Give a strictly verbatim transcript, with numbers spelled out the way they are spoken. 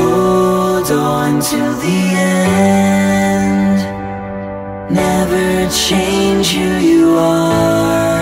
Hold on till the end. Never change who you are.